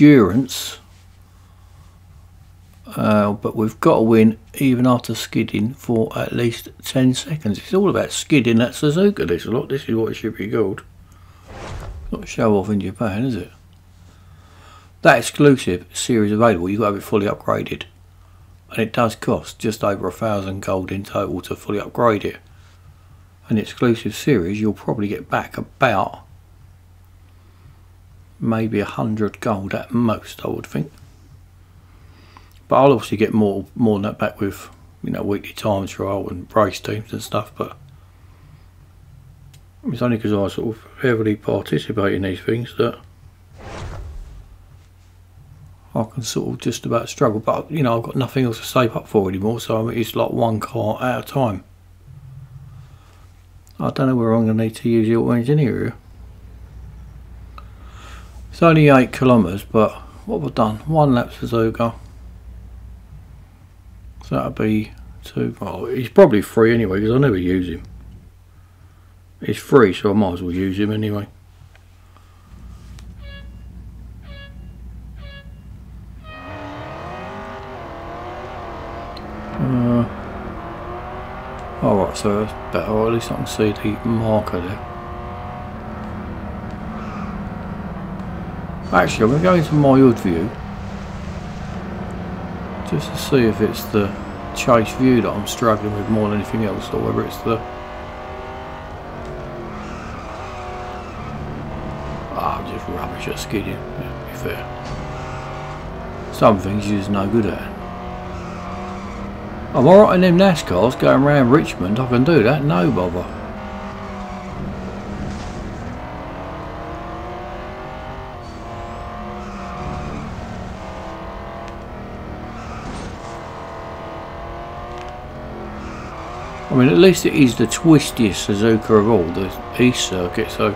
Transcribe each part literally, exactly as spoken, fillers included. endurance, uh, but we've got to win even after skidding for at least ten seconds. It's all about skidding at Suzuka, this lot. This is what it should be called. Not show off in Japan, is it? That exclusive series available, you've got to be fully upgraded, and it does cost just over a thousand gold in total to fully upgrade it. An exclusive series, you'll probably get back about maybe a hundred gold at most, I would think. But I'll obviously get more more than that back with, you know, weekly time trial and race teams and stuff. But it's only because I sort of heavily participate in these things that I can sort of just about struggle, but you know, I've got nothing else to save up for anymore, so it's like one car at a time. I don't know where I'm going to need to use the auto engineer here. It's only eight kilometres, but what have I done? One lap Suzuka, so that would be two. Oh, he's probably free anyway because I never use him. He's free, so I might as well use him anyway. Alright, so that's better, or at least I can see the marker there. Actually, I'm going to go into my hood view just to see if it's the chase view that I'm struggling with more than anything else, or whether it's the... Ah, I'm just rubbish at skidding, yeah, to be fair. Some things you're just no good at. I'm alright in them NASCARs going around Richmond, I can do that, no bother. I mean, at least it is the twistiest Suzuka of all, the East Circuit, so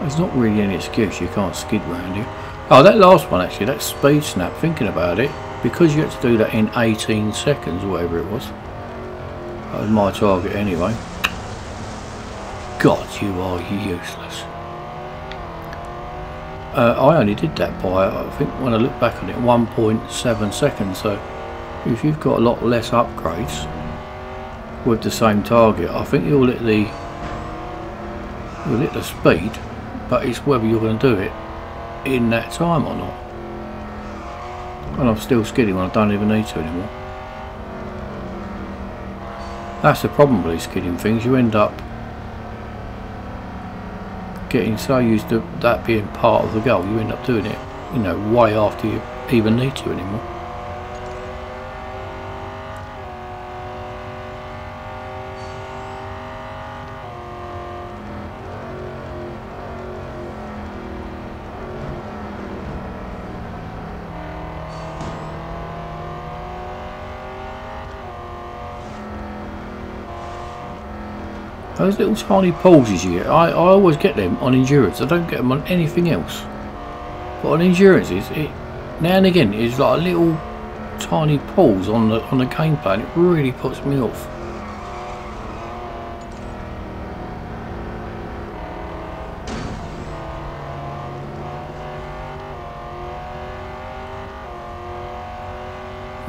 there's not really any excuse you can't skid round here. Oh, that last one actually, that speed snap, thinking about it, because you had to do that in eighteen seconds or whatever it was. That was my target anyway. God, you are useless. Uh, I only did that by, I think when I look back on it, one point seven seconds. So if you've got a lot less upgrades with the same target, I think you'll hit the, you'll hit the speed, but it's whether you're going to do it in that time or not. And I'm still skidding when I don't even need to anymore. That's the problem with these skidding things, you end up getting so used to that being part of the goal, you end up doing it, you know, way after you even need to anymore. Those little tiny pauses you get, I, I always get them on endurance, I don't get them on anything else. But on endurances, it, now and again, it's like a little tiny pause on the, on the gameplay, and it really puts me off.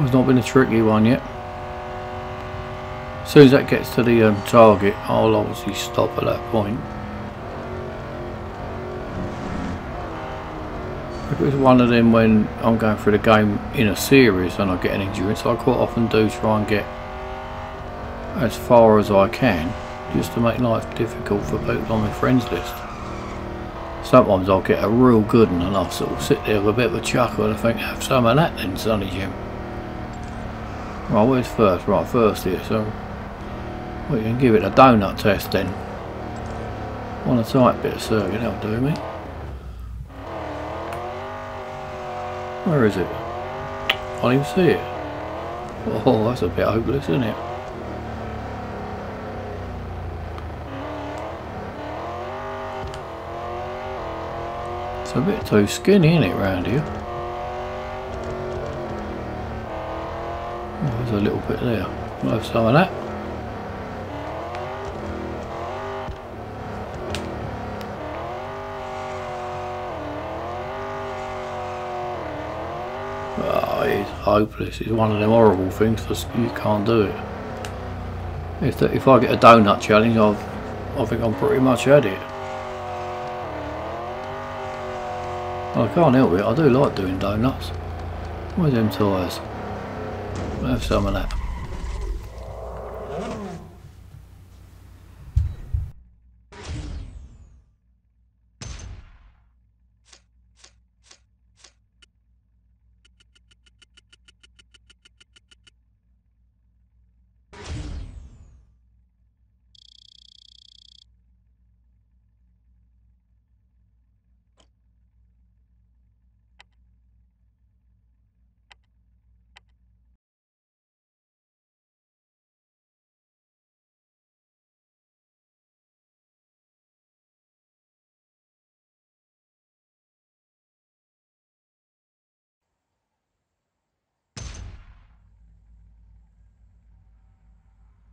It's not been a tricky one yet. As soon as that gets to the um, target, I'll obviously stop at that point. If it was one of them when I'm going through the game in a series and I get an endurance, I quite often do try and get as far as I can just to make life difficult for people on my friends list. Sometimes I'll get a real good one and I'll sort of sit there with a bit of a chuckle and I think, have some of that then, Sonny Jim. Right, where's first? Right, first here, so... we can give it a donut test then. On a tight bit of circuit, that'll do me. Where is it? I can't even see it. Oh, that's a bit hopeless, isn't it? It's a bit too skinny, isn't it, round here? Oh, there's a little bit there. I'll have some of that. hopeless. It's one of them horrible things that you can't do it. If, the, if I get a donut challenge, I've, I think I'm pretty much at it. I can't help it, I do like doing donuts. Where's them tyres? I'll have some of that.